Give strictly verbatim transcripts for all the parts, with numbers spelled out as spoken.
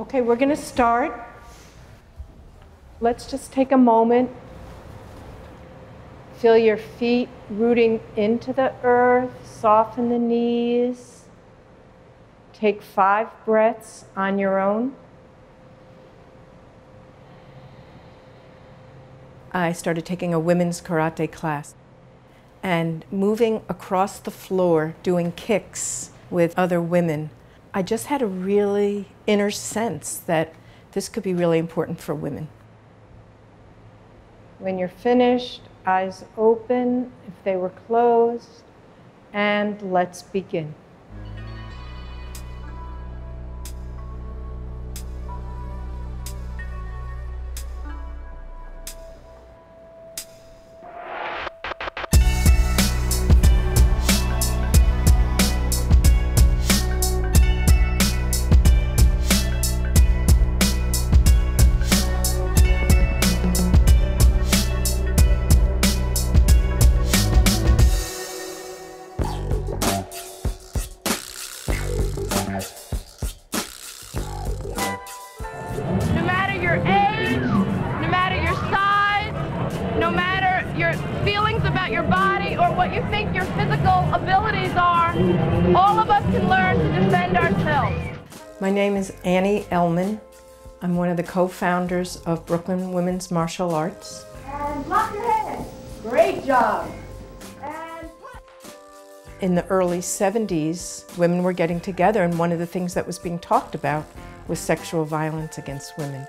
Okay, we're going to start. Let's just take a moment. Feel your feet rooting into the earth. Soften the knees. Take five breaths on your own. I started taking a women's karate class and moving across the floor, doing kicks with other women. I just had a really inner sense that this could be really important for women. When you're finished, eyes open if they were closed, and let's begin. My name is Annie Ellman. I'm one of the co-founders of Brooklyn Women's Martial Arts. And lock your head. Great job. And put. In the early seventies, women were getting together, and one of the things that was being talked about was sexual violence against women.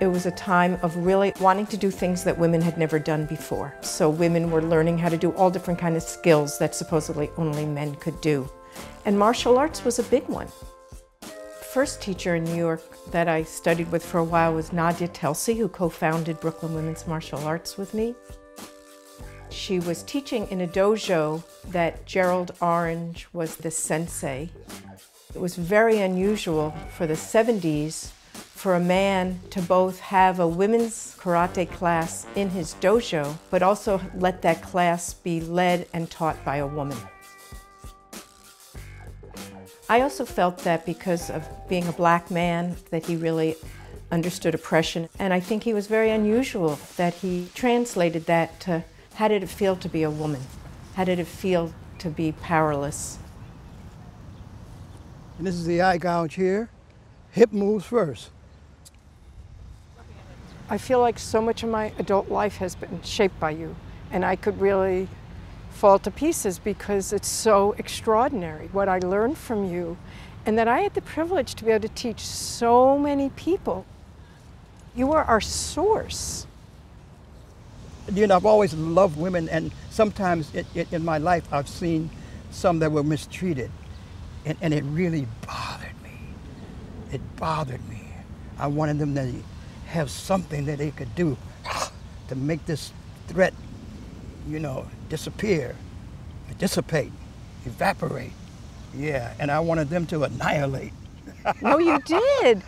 It was a time of really wanting to do things that women had never done before. So women were learning how to do all different kinds of skills that supposedly only men could do. And martial arts was a big one. The first teacher in New York that I studied with for a while was Nadia Telsey, who co-founded Brooklyn Women's Martial Arts with me. She was teaching in a dojo that Gerald Organe was the sensei. It was very unusual for the seventies for a man to both have a women's karate class in his dojo, but also let that class be led and taught by a woman. I also felt that because of being a black man, that he really understood oppression. And I think he was very unusual that he translated that to how did it feel to be a woman? How did it feel to be powerless? And this is the eye gouge here. Hip moves first. I feel like so much of my adult life has been shaped by you, and I could really fall to pieces because it's so extraordinary what I learned from you, and that I had the privilege to be able to teach so many people. You are our source. You know, I've always loved women, and sometimes it, it, in my life I've seen some that were mistreated, and, and it really bothered me. It bothered me. I wanted them to have something that they could do to make this threat, you know, disappear, dissipate, evaporate. Yeah, and I wanted them to annihilate. No, you did.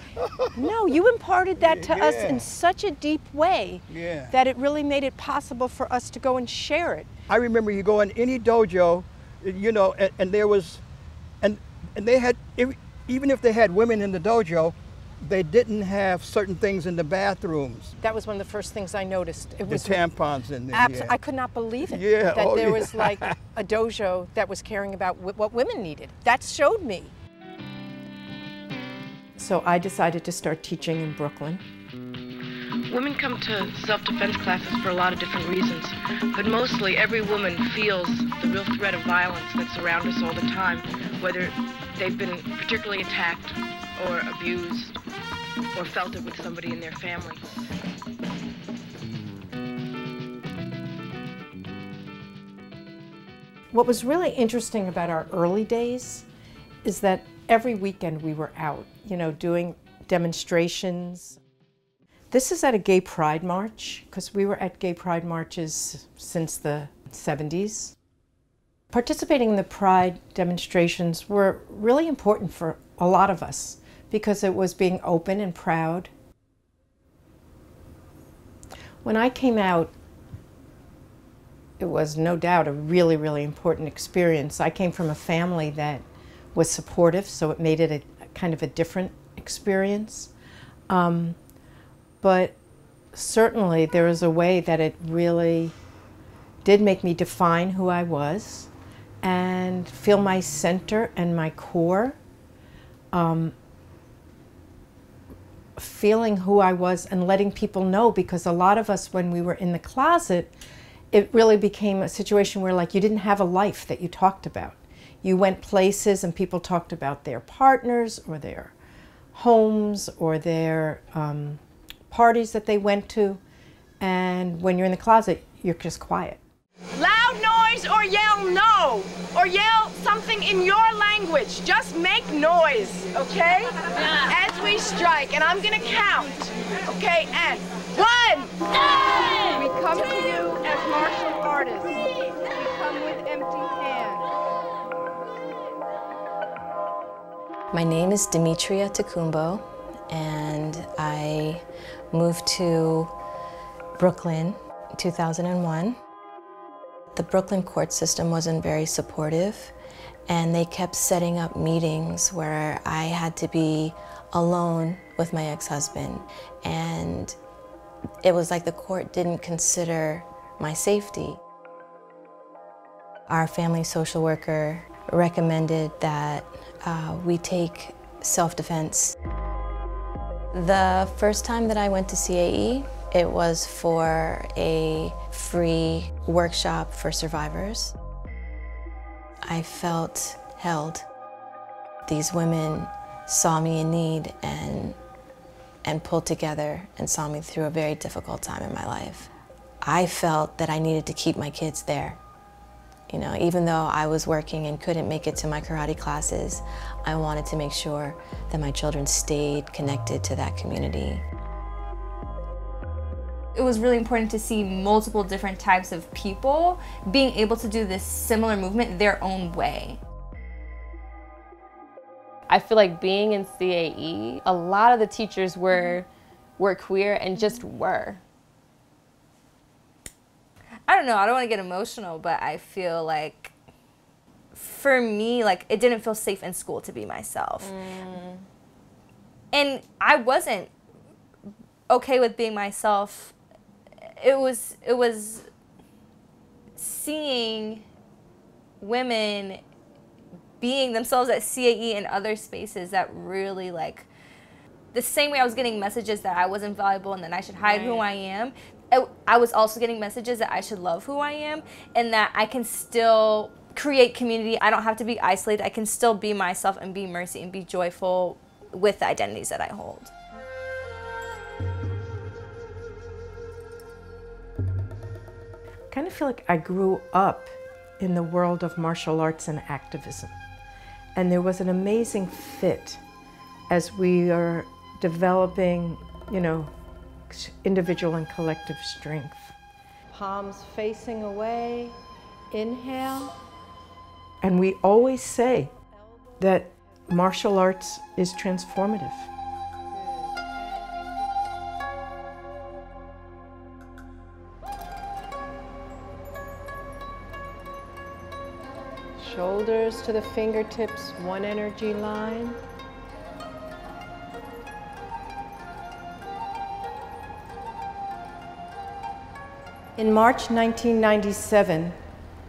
No, you imparted that to yeah. us in such a deep way yeah. that it really made it possible for us to go and share it. I remember you go in any dojo, you know, and, and there was, and, and they had, even if they had women in the dojo, they didn't have certain things in the bathrooms. That was one of the first things I noticed. It was the tampons in there. Yeah. I could not believe it. Yeah. That oh, there yeah. was like a dojo that was caring about what women needed. That showed me. So I decided to start teaching in Brooklyn. Women come to self-defense classes for a lot of different reasons, but mostly every woman feels the real threat of violence that surrounds us all the time, whether they've been particularly attacked or abused, or felt it with somebody in their family. What was really interesting about our early days is that every weekend we were out, you know, doing demonstrations. This is at a gay pride march, because we were at gay pride marches since the seventies. Participating in the pride demonstrations were really important for a lot of us, because it was being open and proud. When I came out, it was no doubt a really, really important experience. I came from a family that was supportive, so it made it a kind of a different experience. Um, but certainly there was a way that it really did make me define who I was and feel my center and my core. Um, feeling who I was and letting people know, because a lot of us, when we were in the closet, it really became a situation where, like, you didn't have a life that you talked about. You went places and people talked about their partners or their homes or their um, parties that they went to. And when you're in the closet, you're just quiet. Loud noise or yell no, or yell something in your language. Just make noise, okay? As we strike, and I'm gonna count, okay? And one, we come to you as martial artists. We come with empty hands. My name is Dimitrea Tokunbo, and I moved to Brooklyn in two thousand one. The Brooklyn court system wasn't very supportive, and they kept setting up meetings where I had to be alone with my ex-husband. And it was like the court didn't consider my safety. Our family social worker recommended that uh, we take self-defense. The first time that I went to C A E, it was for a free workshop for survivors. I felt held. These women saw me in need and, and pulled together and saw me through a very difficult time in my life. I felt that I needed to keep my kids there. You know, even though I was working and couldn't make it to my karate classes, I wanted to make sure that my children stayed connected to that community. It was really important to see multiple different types of people being able to do this similar movement their own way. I feel like being in C A E, a lot of the teachers were, were queer and just were. I don't know, I don't want to get emotional, but I feel like, for me, like, it didn't feel safe in school to be myself. Mm. And I wasn't okay with being myself. It was, it was seeing women being themselves at C A E and other spaces that really, like, the same way I was getting messages that I wasn't valuable and that I should hide right. who I am, I, I was also getting messages that I should love who I am and that I can still create community. I don't have to be isolated. I can still be myself and be mercy and be joyful with the identities that I hold. I kind of feel like I grew up in the world of martial arts and activism, and there was an amazing fit as we are developing, you know, individual and collective strength. Palms facing away, inhale. And we always say that martial arts is transformative. Shoulders to the fingertips, one energy line. In March nineteen ninety-seven,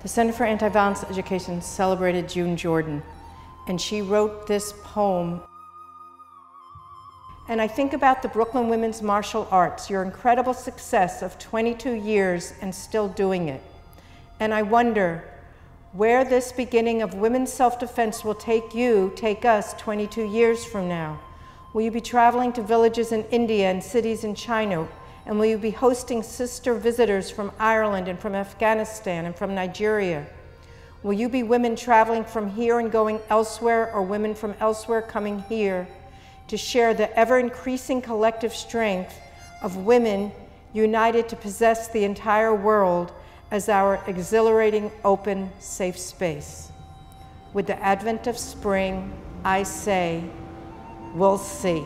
the Center for Anti-Violence Education celebrated June Jordan, and she wrote this poem. And I think about the Brooklyn Women's Martial Arts, your incredible success of twenty-two years and still doing it. And I wonder, where this beginning of women's self-defense will take you, take us twenty-two years from now. Will you be traveling to villages in India and cities in China? And will you be hosting sister visitors from Ireland and from Afghanistan and from Nigeria? Will you be women traveling from here and going elsewhere, or women from elsewhere coming here to share the ever-increasing collective strength of women united to possess the entire world as our exhilarating, open, safe space? With the advent of spring, I say, we'll see.